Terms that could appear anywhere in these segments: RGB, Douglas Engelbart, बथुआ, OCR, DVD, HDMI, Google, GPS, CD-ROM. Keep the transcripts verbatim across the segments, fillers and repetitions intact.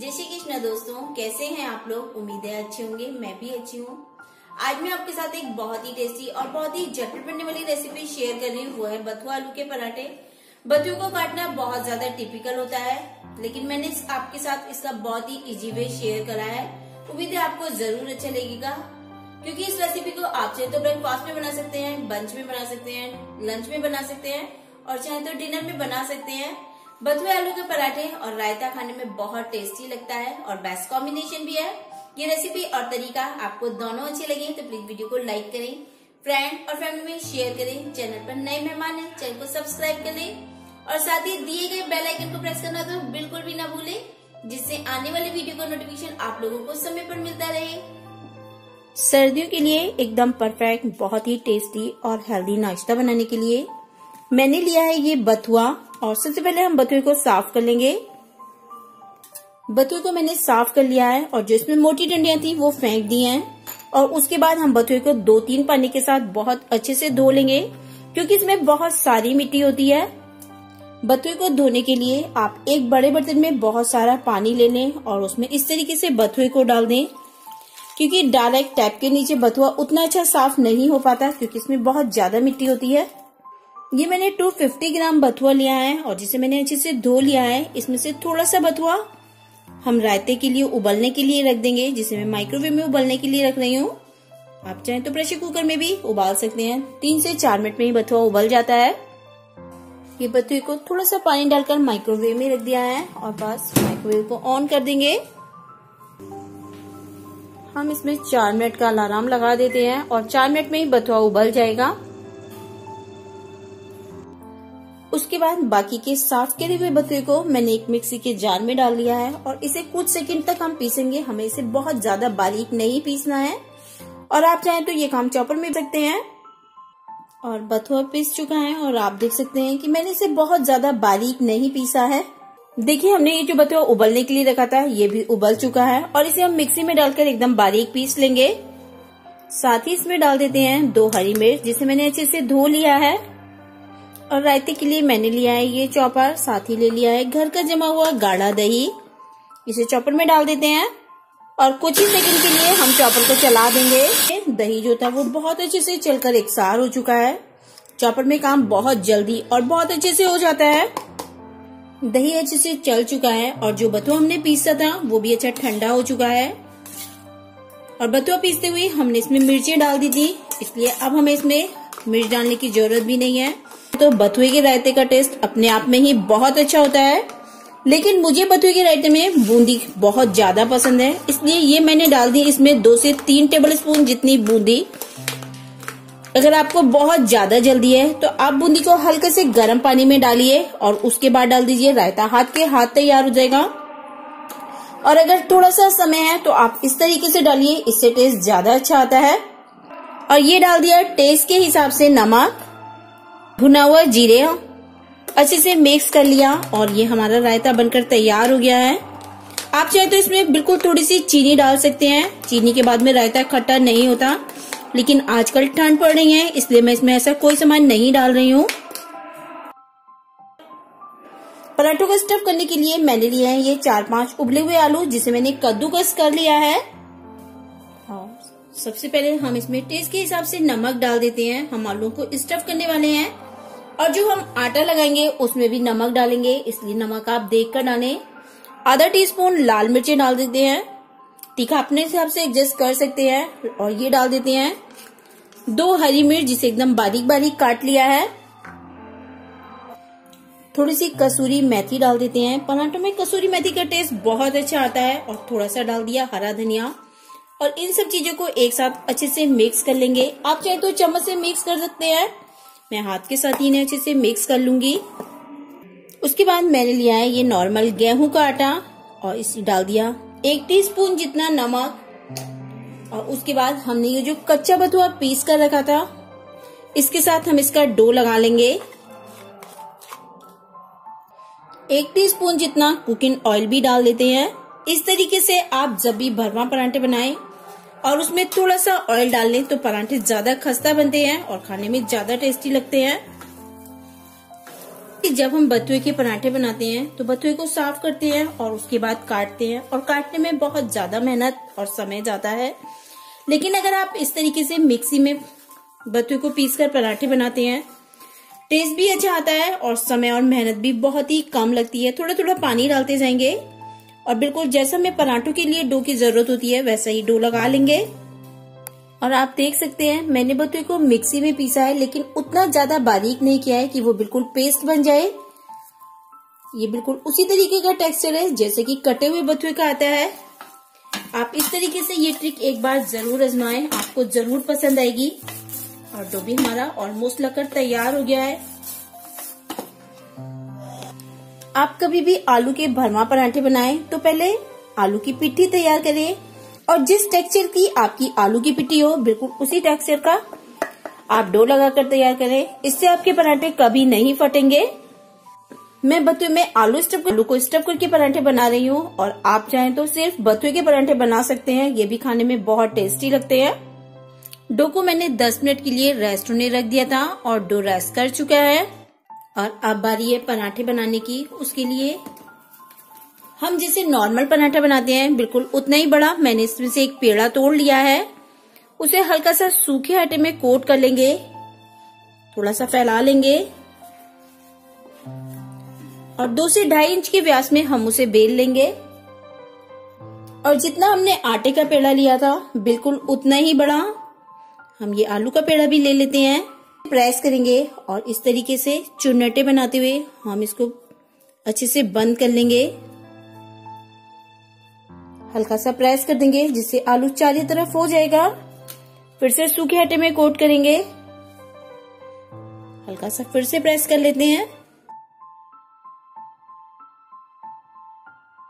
जय श्री कृष्ण दोस्तों, कैसे हैं आप लोग। उम्मीद है अच्छे होंगे। मैं भी अच्छी हूँ। आज मैं आपके साथ एक बहुत ही टेस्टी और बहुत ही झटपट बनने वाली रेसिपी शेयर कर रही हूँ। वो है बथुआ आलू के पराठे। बथुए को काटना बहुत ज्यादा टिपिकल होता है, लेकिन मैंने आपके साथ इसका बहुत ही इजी वे शेयर करा है। उम्मीद है आपको जरूर अच्छा लगेगा, क्योंकि इस रेसिपी को आप चाहे तो ब्रेकफास्ट में बना सकते हैं, बंच में बना सकते हैं, लंच में बना सकते हैं और चाहे तो डिनर में बना सकते हैं। बथुआ आलू के पराठे और रायता खाने में बहुत टेस्टी लगता है और बेस्ट कॉम्बिनेशन भी है। ये रेसिपी और तरीका आपको दोनों अच्छे लगे तो प्लीज वीडियो को लाइक करें, फ्रेंड और फैमिली में शेयर करें। चैनल पर नए मेहमान हैं, चैनल को सब्सक्राइब करें और साथ ही दिए गए बेल आइकन को प्रेस करना तो बिल्कुल भी ना भूलें, जिससे आने वाले वीडियो का नोटिफिकेशन आप लोगों को समय पर मिलता रहे। सर्दियों के लिए एकदम परफेक्ट, बहुत ही टेस्टी और हेल्दी नाश्ता बनाने के लिए मैंने लिया है ये बथुआ। और सबसे पहले हम बथुए को साफ कर लेंगे। बथुए को मैंने साफ कर लिया है और जो इसमें मोटी डंडियां थी वो फेंक दी हैं। और उसके बाद हम बथुए को दो तीन पानी के साथ बहुत अच्छे से धो लेंगे, क्योंकि इसमें बहुत सारी मिट्टी होती है। बथुए को धोने के लिए आप एक बड़े बर्तन में बहुत सारा पानी ले लें और उसमें इस तरीके से बथुए को डाल दें, क्योंकि डायरेक्ट टैप के नीचे बथुआ उतना अच्छा साफ नहीं हो पाता, क्योंकि इसमें बहुत ज्यादा मिट्टी होती है। ये मैंने दो सौ पचास ग्राम बथुआ लिया है और जिसे मैंने अच्छे से धो लिया है। इसमें से थोड़ा सा बथुआ हम रायते के लिए उबलने के लिए रख देंगे, जिसे मैं माइक्रोवेव में उबलने के लिए रख रही हूँ। आप चाहें तो प्रेशर कुकर में भी उबाल सकते हैं। तीन से चार मिनट में ही बथुआ उबल जाता है। ये बथुए को थोड़ा सा पानी डालकर माइक्रोवेव में रख दिया है और बस माइक्रोवेव को ऑन कर देंगे। हम इसमें चार मिनट का अलार्म लगा देते हैं और चार मिनट में ही बथुआ उबल जाएगा। उसके बाद बाकी के साफ करे हुए बथुए को मैंने एक मिक्सी के जार में डाल लिया है और इसे कुछ सेकंड तक हम पीसेंगे। हमें इसे बहुत ज्यादा बारीक नहीं पीसना है और आप चाहें तो ये काम चॉपर में सकते हैं। और बथुआ पीस चुका है और आप देख सकते हैं कि मैंने इसे बहुत ज्यादा बारीक नहीं पीसा है। देखिए, हमने ये जो बथुआ उबलने के लिए रखा था ये भी उबल चुका है और इसे हम मिक्सी में डालकर एकदम बारीक पीस लेंगे। साथ ही इसमें डाल देते हैं दो हरी मिर्च, जिसे मैंने अच्छे से धो लिया है। और रायते के लिए मैंने लिया है ये चॉपर, साथ ही ले लिया है घर का जमा हुआ गाढ़ा दही। इसे चॉपर में डाल देते हैं और कुछ ही सेकंड के लिए हम चॉपर को चला देंगे। दही जो था वो बहुत अच्छे से चलकर एकसार हो चुका है। चॉपर में काम बहुत जल्दी और बहुत अच्छे से हो जाता है। दही अच्छे से चल चुका है और जो बथुआ हमने पीसा था वो भी अच्छा ठंडा हो चुका है। और बथुआ पीसते हुए हमने इसमें मिर्चें डाल दी थी, इसलिए अब हमें इसमें मिर्च डालने की जरूरत भी नहीं है। तो बथुए के रायते का टेस्ट अपने आप में ही बहुत अच्छा होता है, लेकिन मुझे बथुए के रायते में बूंदी बहुत ज्यादा पसंद है, इसलिए ये मैंने डाल दी इसमें दो से तीन टेबलस्पून जितनी बूंदी। अगर आपको बहुत ज्यादा जल्दी है तो आप बूंदी को हल्के से गर्म पानी में डालिए और उसके बाद डाल दीजिए। रायता हाथ के हाथ तैयार हो जाएगा। और अगर थोड़ा सा समय है तो आप इस तरीके से डालिए, इससे टेस्ट ज्यादा अच्छा आता है। और ये डाल दिया टेस्ट के हिसाब से नमक, भुना हुआ जीरा, अच्छे से मिक्स कर लिया और ये हमारा रायता बनकर तैयार हो गया है। आप चाहे तो इसमें बिल्कुल थोड़ी सी चीनी डाल सकते हैं। चीनी के बाद में रायता खट्टा नहीं होता, लेकिन आजकल ठंड पड़ रही है इसलिए मैं इसमें ऐसा कोई सामान नहीं डाल रही हूँ। पराठों को स्टफ करने के लिए मैंने लिए हैं ये चार पांच उबले हुए आलू, जिसे मैंने कद्दूकस कर लिया है। सबसे पहले हम इसमें टेस्ट के हिसाब से नमक डाल देते हैं। हम आलू को स्टफ करने वाले हैं और जो हम आटा लगाएंगे उसमें भी नमक डालेंगे, इसलिए नमक आप देख कर डालें। आधा टीस्पून लाल मिर्ची डाल देते हैं, तीखा अपने हिसाब से एडजस्ट कर सकते हैं। और ये डाल देते हैं दो हरी मिर्च, जिसे एकदम बारीक बारीक काट लिया है। थोड़ी सी कसूरी मेथी डाल देते हैं। पराठों में कसूरी मेथी का टेस्ट बहुत अच्छा आता है। और थोड़ा सा डाल दिया हरा धनिया और इन सब चीजों को एक साथ अच्छे से मिक्स कर लेंगे। आप चाहे तो चम्मच से मिक्स कर सकते हैं, मैं हाथ के साथ ही इन्हें अच्छे से मिक्स कर लूंगी। उसके बाद मैंने लिया है ये नॉर्मल गेहूं का आटा और इसे डाल दिया एक टीस्पून जितना नमक। और उसके बाद हमने ये जो कच्चा बथुआ पीस कर रखा था इसके साथ हम इसका डो लगा लेंगे। एक टीस्पून जितना कुकिंग ऑयल भी डाल देते हैं। इस तरीके से आप जब भी भरवा पराठे बनाएं और उसमें थोड़ा सा ऑयल डाल लें तो पराठे ज्यादा खस्ता बनते हैं और खाने में ज्यादा टेस्टी लगते हैं। जब हम बथुए के पराठे बनाते हैं तो बथुए को साफ करते हैं और उसके बाद काटते हैं, और काटने में बहुत ज्यादा मेहनत और समय जाता है। लेकिन अगर आप इस तरीके से मिक्सी में बथुए को पीसकर पराठे बनाते हैं, टेस्ट भी अच्छा आता है और समय और मेहनत भी बहुत ही कम लगती है। थोड़ा थोड़ा पानी डालते जाएंगे और बिल्कुल जैसा मैं पराठों के लिए डो की जरूरत होती है वैसा ही डो लगा लेंगे। और आप देख सकते हैं मैंने बथुए को मिक्सी में पीसा है, लेकिन उतना ज्यादा बारीक नहीं किया है कि वो बिल्कुल पेस्ट बन जाए। ये बिल्कुल उसी तरीके का टेक्सचर है जैसे कि कटे हुए बथुए का आता है। आप इस तरीके से ये ट्रिक एक बार जरूर आजमाएं, आपको जरूर पसंद आएगी। और डो भी हमारा ऑलमोस्ट लगकर तैयार हो गया है। आप कभी भी आलू के भरमा पराठे बनाएं तो पहले आलू की पिट्ठी तैयार करें, और जिस टेक्सचर की आपकी आलू की पिट्टी हो बिल्कुल उसी टेक्सचर का आप डो लगाकर तैयार करें। इससे आपके पराठे कभी नहीं फटेंगे। मैं बथुए में आलू स्टफ आलू को स्टफ करके पराठे बना रही हूँ, और आप चाहें तो सिर्फ बथुए के पराठे बना सकते हैं, ये भी खाने में बहुत टेस्टी लगते हैं। डो को मैंने दस मिनट के लिए रेस्ट होने रख दिया था और डो रेस्ट कर चुका है। और अब बारी है पराठे बनाने की। उसके लिए हम जैसे नॉर्मल पराठा बनाते हैं बिल्कुल उतना ही बड़ा मैंने इसमें से एक पेड़ा तोड़ लिया है। उसे हल्का सा सूखे आटे में कोट कर लेंगे, थोड़ा सा फैला लेंगे, और दो से ढाई इंच के व्यास में हम उसे बेल लेंगे। और जितना हमने आटे का पेड़ा लिया था बिल्कुल उतना ही बड़ा हम ये आलू का पेड़ा भी ले लेते हैं। प्रेस करेंगे और इस तरीके से चुन्नटे बनाते हुए हम इसको अच्छे से बंद कर लेंगे। हल्का सा प्रेस कर देंगे जिससे आलू चारों तरफ हो जाएगा। फिर से सूखे आटे में कोट करेंगे, हल्का सा फिर से प्रेस कर लेते हैं।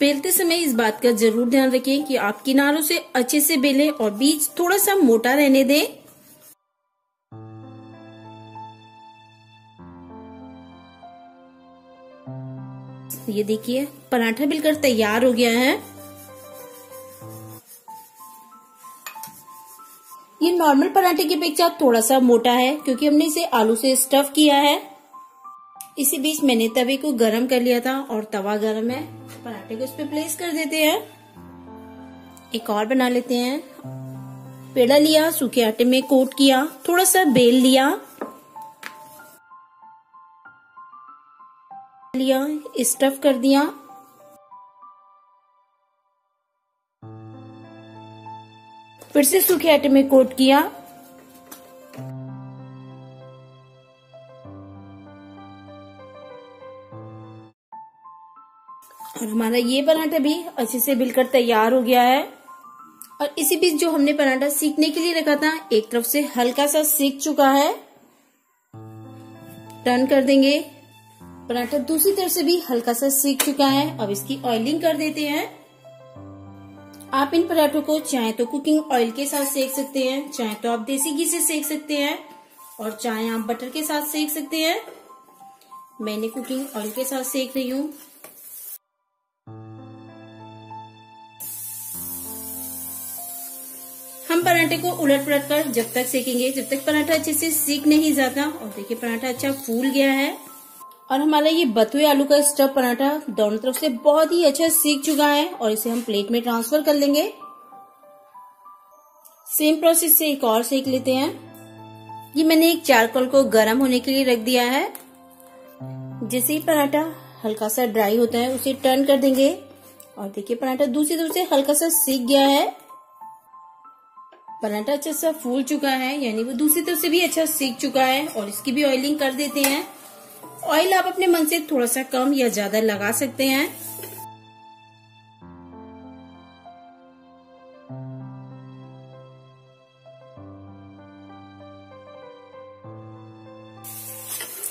बेलते समय इस बात का जरूर ध्यान रखें कि आप किनारों से अच्छे से बेलें और बीच थोड़ा सा मोटा रहने दें। ये देखिए पराठा बिल्कुल तैयार हो गया है। ये नॉर्मल पराठे की अपेक्षा थोड़ा सा मोटा है क्योंकि हमने इसे आलू से स्टफ किया है। इसी बीच मैंने तवे को गरम कर लिया था और तवा गरम है, पराठे को इस पे प्लेस कर देते हैं। एक और बना लेते हैं। पेड़ा लिया, सूखे आटे में कोट किया, थोड़ा सा बेल लिया लिया स्टफ कर दिया। फिर से सूखे आटे में कोट किया। और हमारा ये पराठा भी अच्छे से बिलकर तैयार हो गया है। और इसी बीच जो हमने पराठा सेकने के लिए रखा था एक तरफ से हल्का सा सेक चुका है। टर्न कर देंगे। पराठा दूसरी तरफ से भी हल्का सा सेक चुका है। अब इसकी ऑयलिंग कर देते हैं। आप इन पराठों को चाहे तो कुकिंग ऑयल के साथ सेक सकते हैं, चाहे तो आप देसी घी से सेक सकते हैं, और चाहे आप बटर के साथ सेक सकते हैं। मैंने कुकिंग ऑयल के साथ सेक रही हूँ। हम पराठे को उलट पलट कर जब तक सेकेंगे जब तक पराठा अच्छे से सेक नहीं जाता। और देखिए पराठा अच्छा फूल गया है। और हमारा ये बथुए आलू का स्टफ पराठा दोनों तरफ से बहुत ही अच्छा सीख चुका है, और इसे हम प्लेट में ट्रांसफर कर लेंगे। सेम प्रोसेस से एक और सेक लेते हैं। ये मैंने एक चारकोल को गर्म होने के लिए रख दिया है। जैसे ही पराठा हल्का सा ड्राई होता है उसे टर्न कर देंगे। और देखिए पराठा दूसरी तरफ से हल्का सा सीख गया है। पराठा अच्छा सा फूल चुका है, यानी वो दूसरी तरफ से भी अच्छा सीख चुका है। और इसकी भी ऑयलिंग कर देते हैं। ऑयल आप अपने मन से थोड़ा सा कम या ज्यादा लगा सकते हैं।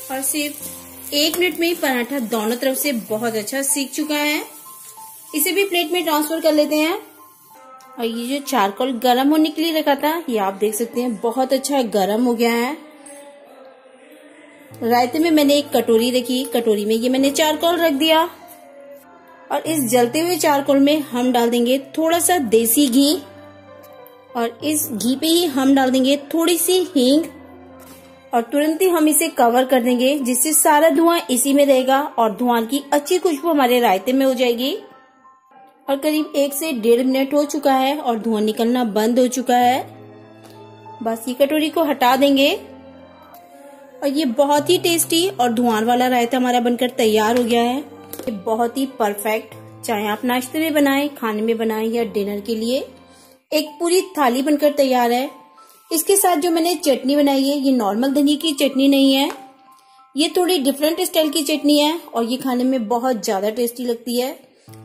और सिर्फ एक मिनट में ही पराठा दोनों तरफ से बहुत अच्छा सीख चुका है। इसे भी प्लेट में ट्रांसफर कर लेते हैं। और ये जो चारकोल गर्म होने के लिए रखा था ये आप देख सकते हैं बहुत अच्छा गर्म हो गया है। रायते में मैंने एक कटोरी रखी, कटोरी में ये मैंने चारकोल रख दिया। और इस जलते हुए चारकोल में हम डाल देंगे थोड़ा सा देसी घी, और इस घी पे ही हम डाल देंगे थोड़ी सी हींग। और तुरंत ही हम इसे कवर कर देंगे, जिससे सारा धुआं इसी में रहेगा और धुआं की अच्छी खुशबू हमारे रायते में हो जाएगी। और करीब एक से डेढ़ मिनट हो चुका है और धुआं निकलना बंद हो चुका है। बस ये कटोरी को हटा देंगे और ये बहुत ही टेस्टी और धुआं वाला रायता हमारा बनकर तैयार हो गया है। ये बहुत ही परफेक्ट, चाहे आप नाश्ते में बनाएं, खाने में बनाएं या डिनर के लिए एक पूरी थाली बनकर तैयार है। इसके साथ जो मैंने चटनी बनाई है, ये नॉर्मल धनिये की चटनी नहीं है, ये थोड़ी डिफरेंट स्टाइल की चटनी है और ये खाने में बहुत ज्यादा टेस्टी लगती है।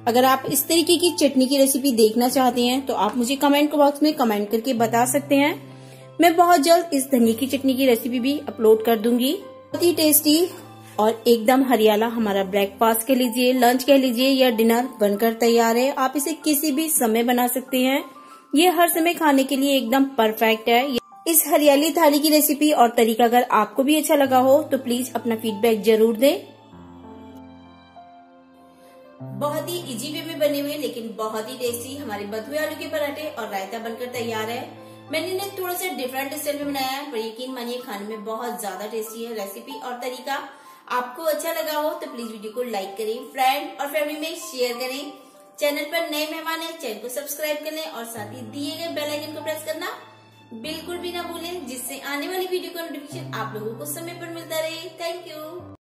अगर आप इस तरीके की चटनी की रेसिपी देखना चाहते हैं तो आप मुझे कमेंट बॉक्स में कमेंट करके बता सकते हैं। मैं बहुत जल्द इस धनिये की चटनी की रेसिपी भी अपलोड कर दूंगी। बहुत ही टेस्टी और एकदम हरियाला हमारा ब्रेकफास्ट कह लीजिए, लंच कह लीजिए या डिनर बनकर तैयार है। आप इसे किसी भी समय बना सकते हैं, ये हर समय खाने के लिए एकदम परफेक्ट है। इस हरियाली थाली की रेसिपी और तरीका अगर आपको भी अच्छा लगा हो तो प्लीज अपना फीडबैक जरूर दें। बहुत ही इजी वे में बने हुए लेकिन बहुत ही टेस्टी हमारे बथुए आलू के पराठे और रायता बनकर तैयार है। मैंने इन्हें थोड़ा सा डिफरेंट स्टाइल में बनाया है पर यकीन मानिए खाने में बहुत ज्यादा टेस्टी है। रेसिपी और तरीका आपको अच्छा लगा हो तो प्लीज वीडियो को लाइक करें, फ्रेंड और फैमिली में शेयर करें। चैनल पर नए मेहमान हैं, चैनल को सब्सक्राइब कर लें और साथ ही दिए गए बेल आइकन को प्रेस करना बिल्कुल भी ना भूलें, जिससे आने वाली वीडियो का नोटिफिकेशन आप लोगों को समय पर मिलता रहे। Thank you.